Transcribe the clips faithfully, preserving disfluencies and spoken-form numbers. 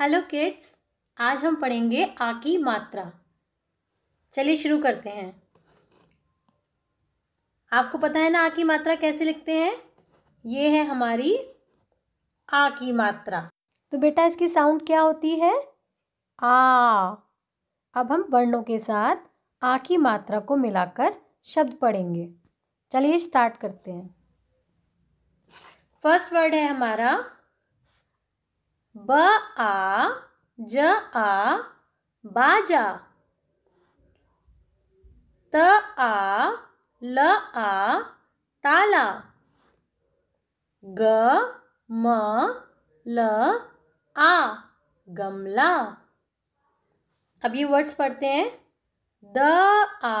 Hello kids, आज हम पढ़ेंगे आ की मात्रा। चलिए शुरू करते हैं। आपको पता है ना आ की मात्रा कैसे लिखते हैं। ये है हमारी आ की मात्रा। तो बेटा इसकी साउंड क्या होती है, आ। अब हम वर्णों के साथ आ की मात्रा को मिलाकर शब्द पढ़ेंगे। चलिए स्टार्ट करते हैं। फर्स्ट वर्ड है हमारा ब आ ज आ बाजा। त आ ल आ ताला। ग म ल आ गमला। अब ये वर्ड्स पढ़ते हैं। द आ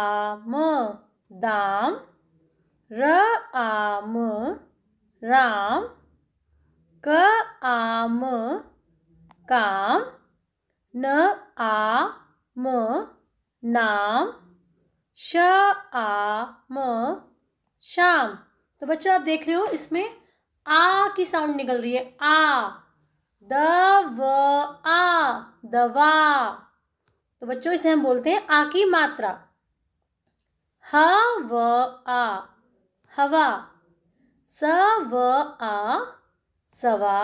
म दाम। र आ म राम। क आ म काम। न आ म नाम। श आ म शाम। तो बच्चों आप देख रहे हो इसमें आ की साउंड निकल रही है। आ। द व आ दवा। तो बच्चों इसे हम बोलते हैं आ की मात्रा। ह व आ हवा। स व आ सवा।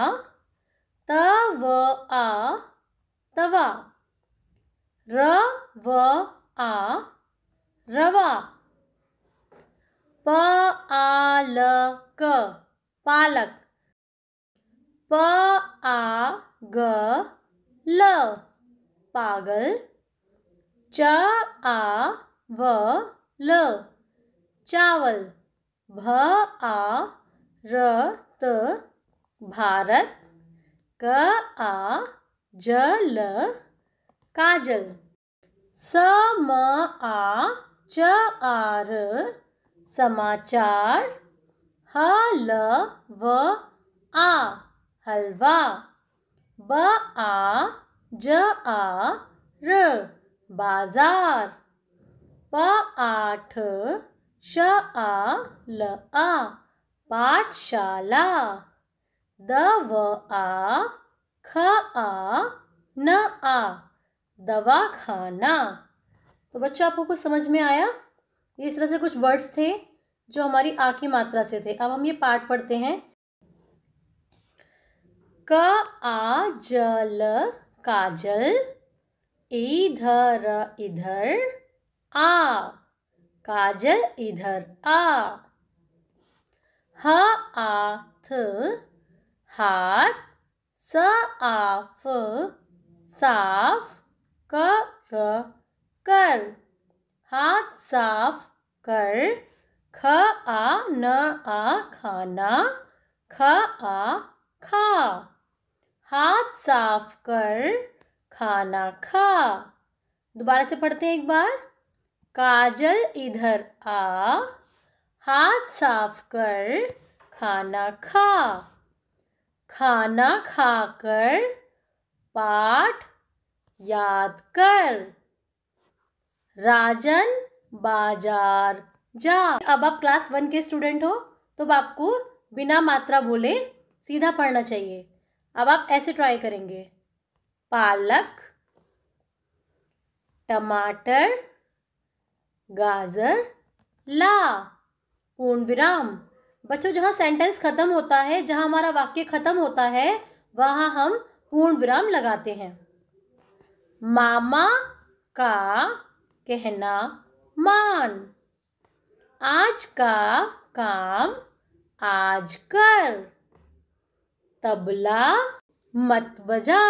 त व आ तवा। र व आ रवा। प आ ल क पालक। प आ ग ल पागल। च आ व ल चावल। भ आ र त भारत। क आ ज ल काजल। स म आ च आ र समाचार। ह ल व आ हलवा। ब आ ज आ र बाजार। प आ ठ श आ ल आ पाठशाला। द व आ ख आ न आ दवाखाना। तो बच्चों आपको कुछ समझ में आया। ये इस तरह से कुछ वर्ड्स थे जो हमारी आ की मात्रा से थे। अब हम ये पाठ पढ़ते हैं। क आ ज ल काजल। इधर इधर आ काजल इधर आ। ह आ थ हाथ। स आ फ साफ। क र कर हाथ साफ कर। ख आ न आ खाना। ख आ खा हाथ साफ कर खाना खा। दोबारा से पढ़ते हैं एक बार। काजल इधर आ हाथ साफ कर खाना खा। खाना खाकर पाठ याद कर। राजन बाजार जा। अब आप क्लास वन के स्टूडेंट हो तो अब आपको बिना मात्रा बोले सीधा पढ़ना चाहिए। अब आप ऐसे ट्राई करेंगे। पालक, टमाटर, गाजर, ला। पूर्ण विराम। बच्चों जहाँ सेंटेंस ख़त्म होता है, जहाँ हमारा वाक्य ख़त्म होता है, वहाँ हम पूर्ण विराम लगाते हैं। मामा का कहना मान। आज का काम आज कर। तबला मत बजा।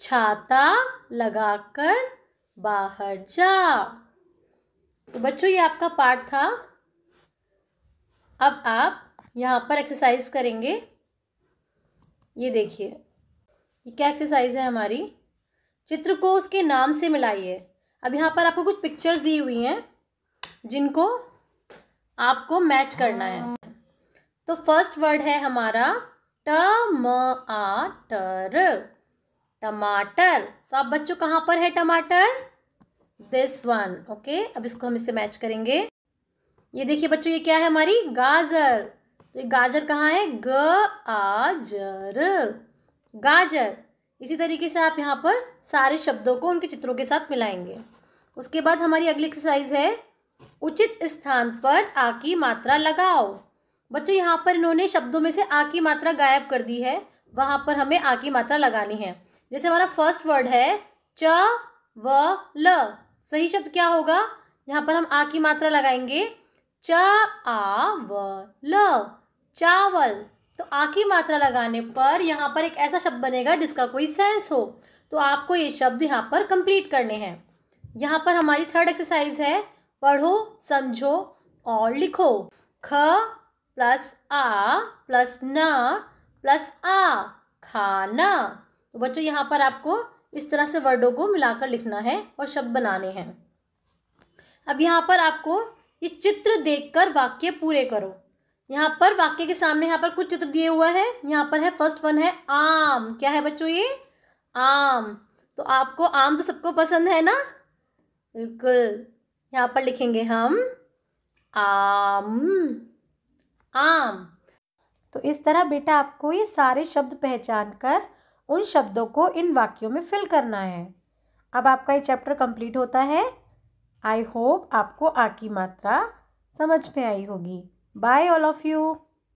छाता लगाकर बाहर जा। तो बच्चों ये आपका पाठ था। अब आप यहाँ पर एक्सरसाइज करेंगे। ये देखिए ये क्या एक्सरसाइज है हमारी। चित्र को उसके नाम से मिलाइए। अब यहाँ पर आपको कुछ पिक्चर्स दी हुई हैं जिनको आपको मैच करना है। तो फर्स्ट वर्ड है हमारा ट म आ टर टमाटर। तो आप बच्चों कहाँ पर है टमाटर, दिस वन। ओके, अब इसको हम इससे मैच करेंगे। ये देखिए बच्चों ये क्या है हमारी गाजर। तो ये गाजर कहाँ है, ग-आ-जर, गाजर। इसी तरीके से आप यहाँ पर सारे शब्दों को उनके चित्रों के साथ मिलाएंगे। उसके बाद हमारी अगली एक्सरसाइज है उचित स्थान पर आ की मात्रा लगाओ। बच्चों यहाँ पर इन्होंने शब्दों में से आ की मात्रा गायब कर दी है, वहाँ पर हमें आ की मात्रा लगानी है। जैसे हमारा फर्स्ट वर्ड है च व ल, सही शब्द क्या होगा, यहाँ पर हम आ की मात्रा लगाएंगे च आ व ल, चावल। तो आ की मात्रा लगाने पर यहाँ पर एक ऐसा शब्द बनेगा जिसका कोई सेंस हो, तो आपको ये शब्द यहाँ पर कंप्लीट करने हैं। यहाँ पर हमारी थर्ड एक्सरसाइज है पढ़ो, समझो और लिखो। ख प्लस आ प्लस न प्लस आ, खाना। तो बच्चों यहाँ पर आपको इस तरह से वर्डों को मिलाकर लिखना है और शब्द बनाने हैं। अब यहाँ पर आपको ये चित्र देखकर वाक्य पूरे करो। यहाँ पर वाक्य के सामने यहाँ पर कुछ चित्र दिए हुआ है। यहाँ पर है फर्स्ट वन है आम, क्या है बच्चों ये, आम। तो आपको आम तो सबको पसंद है ना, बिल्कुल। यहाँ पर लिखेंगे हम आम, आम। तो इस तरह बेटा आपको ये सारे शब्द पहचान कर उन शब्दों को इन वाक्यों में फिल करना है। अब आपका ये चैप्टर कंप्लीट होता है। आई होप आपको आ की मात्रा समझ में आई होगी। Bye all of you.